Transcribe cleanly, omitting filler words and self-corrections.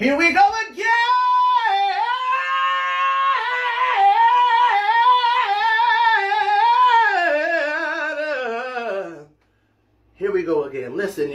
Here we go again. Here we go again. Listen.